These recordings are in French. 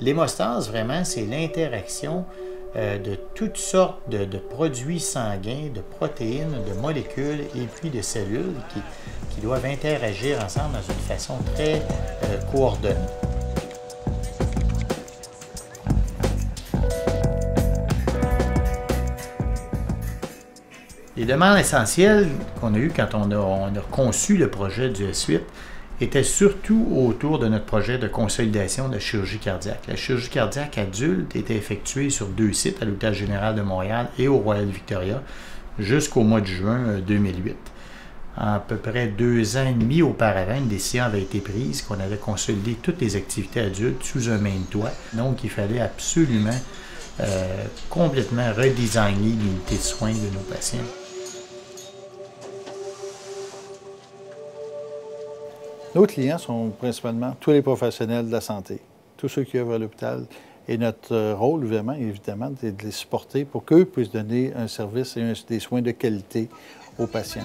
L'hémostase, vraiment, c'est l'interaction de toutes sortes de produits sanguins, de protéines, de molécules et puis de cellules qui doivent interagir ensemble dans une façon très coordonnée. Les demandes essentielles qu'on a eues quand on a conçu le projet du SWIFT étaient surtout autour de notre projet de consolidation de chirurgie cardiaque. La chirurgie cardiaque adulte était effectuée sur 2 sites, à l'Hôpital général de Montréal et au Royal Victoria, jusqu'au mois de juin 2008. À peu près 2 ans et demi auparavant, une décision avait été prise qu'on avait consolidé toutes les activités adultes sous un même toit. Donc, il fallait absolument complètement redesigner l'unité de soins de nos patients. Nos clients sont principalement tous les professionnels de la santé, tous ceux qui œuvrent à l'hôpital. Et notre rôle, vraiment, évidemment, c'est de les supporter pour qu'eux puissent donner un service et des soins de qualité aux patients.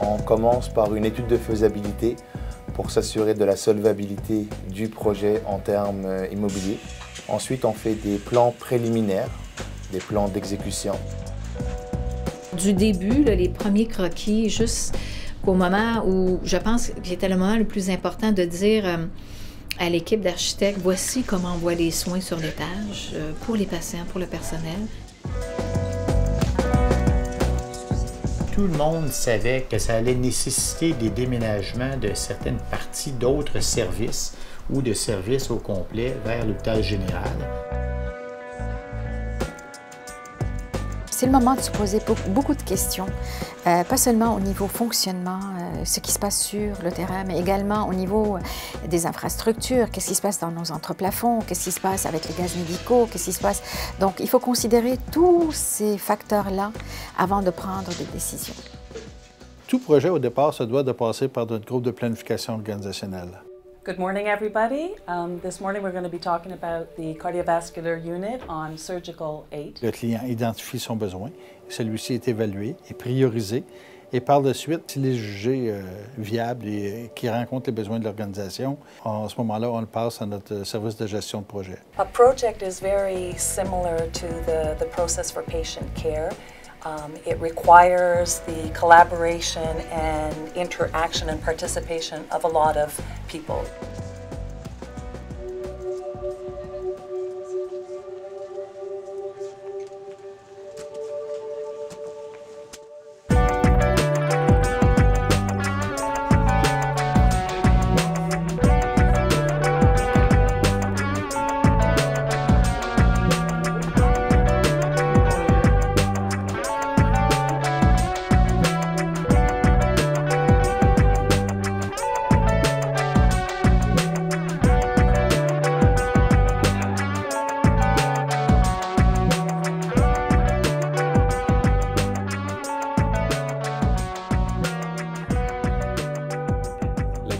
On commence par une étude de faisabilité pour s'assurer de la solvabilité du projet en termes immobiliers. Ensuite, on fait des plans préliminaires, des plans d'exécution. Du début, là, les premiers croquis, jusqu'au moment où je pense que c'était le moment le plus important de dire à l'équipe d'architectes, voici comment on voit les soins sur l'étage pour les patients, pour le personnel. Tout le monde savait que ça allait nécessiter des déménagements de certaines parties d'autres services ou de services au complet vers l'hôpital général. C'est le moment de se poser beaucoup de questions, pas seulement au niveau fonctionnement, ce qui se passe sur le terrain, mais également au niveau des infrastructures, qu'est-ce qui se passe dans nos entreplafonds, qu'est-ce qui se passe avec les gaz médicaux, qu'est-ce qui se passe. Donc, il faut considérer tous ces facteurs-là avant de prendre des décisions. Tout projet, au départ, se doit de passer par notre groupe de planification organisationnelle. Good morning, everybody. This morning we're going to be talking about the cardiovascular unit on surgical aid. Le client identifie son besoin, celui-ci est évalué et priorisé, et par la suite, s'il est jugé viable et qui rencontre les besoins de l'organisation, en ce moment-là, on le passe à notre service de gestion de projet. A project is very similar to the process for patient care. It requires the collaboration and interaction and participation of a lot of people.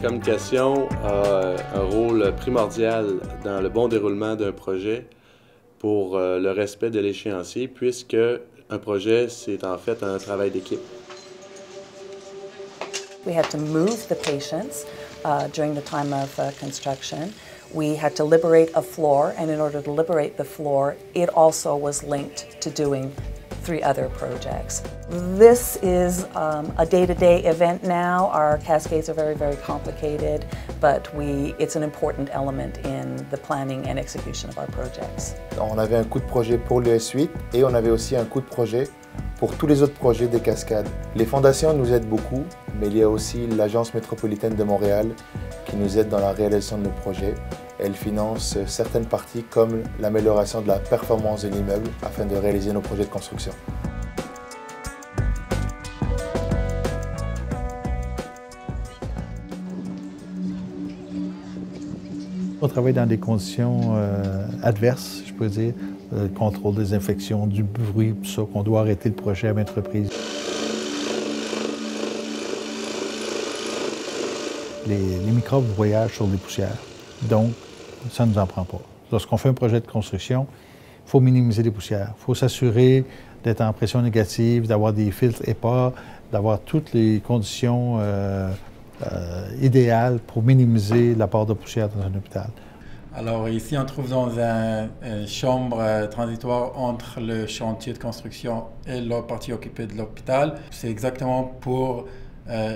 La communication a un rôle primordial dans le bon déroulement d'un projet pour le respect de l'échéancier, puisque un projet, c'est en fait un travail d'équipe. We had to move the patients during the time of construction. We had to liberate a floor, and in order to liberate the floor, it also was linked to doing 3 other projects. This is a day-to-day event now. Our cascades are very, very complicated, but it's an important element in the planning and execution of our projects. On avait un coût de projet pour le S8 et on avait aussi un coût de projet pour tous les autres projets des cascades. Les fondations nous aident beaucoup, mais il y a aussi l'Agence métropolitaine de Montréal qui nous aide dans la réalisation de nos projets. Elle finance certaines parties comme l'amélioration de la performance de l'immeuble afin de réaliser nos projets de construction. On travaille dans des conditions adverses, je peux dire, le contrôle des infections, du bruit, tout ça, qu'on doit arrêter le projet à maintes reprises. Les microbes voyagent sur les poussières, donc ça ne nous en prend pas. Lorsqu'on fait un projet de construction, il faut minimiser les poussières, il faut s'assurer d'être en pression négative, d'avoir des filtres et pas d'avoir toutes les conditions idéales pour minimiser l'apport de poussière dans un hôpital. Alors ici, on trouve dans une chambre transitoire entre le chantier de construction et la partie occupée de l'hôpital. C'est exactement pour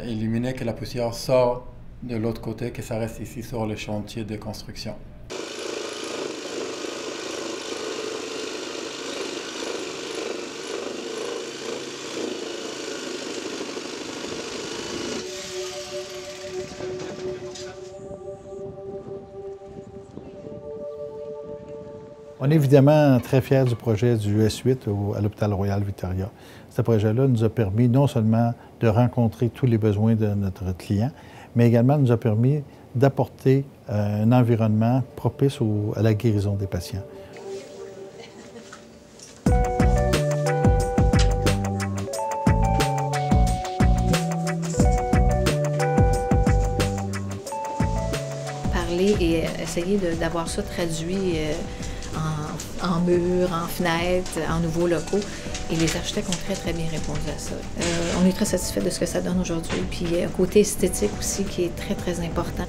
éliminer que la poussière sort de l'autre côté, que ça reste ici sur le chantier de construction. On est évidemment très fiers du projet du S8 à l'hôpital Royal Victoria. Ce projet-là nous a permis non seulement de rencontrer tous les besoins de notre client, mais également nous a permis d'apporter un environnement propice à la guérison des patients. Parler et essayer d'avoir ça traduit en murs, en fenêtres, en nouveaux locaux. Et les architectes ont très, très bien répondu à ça. On est très satisfait de ce que ça donne aujourd'hui. Puis il y a un côté esthétique aussi qui est très, très important.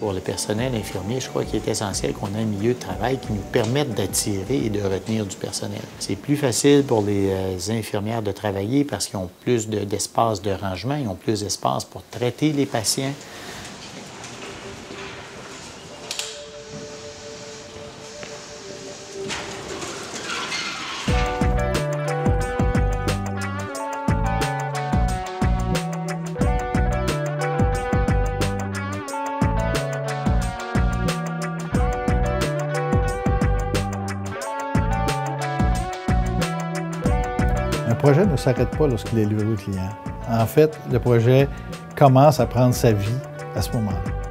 Pour le personnel infirmier, je crois qu'il est essentiel qu'on ait un milieu de travail qui nous permette d'attirer et de retenir du personnel. C'est plus facile pour les infirmières de travailler parce qu'ils ont plus d'espace de rangement, ils ont plus d'espace pour traiter les patients. Un projet ne s'arrête pas lorsqu'il est livré au client. En fait, le projet commence à prendre sa vie à ce moment-là.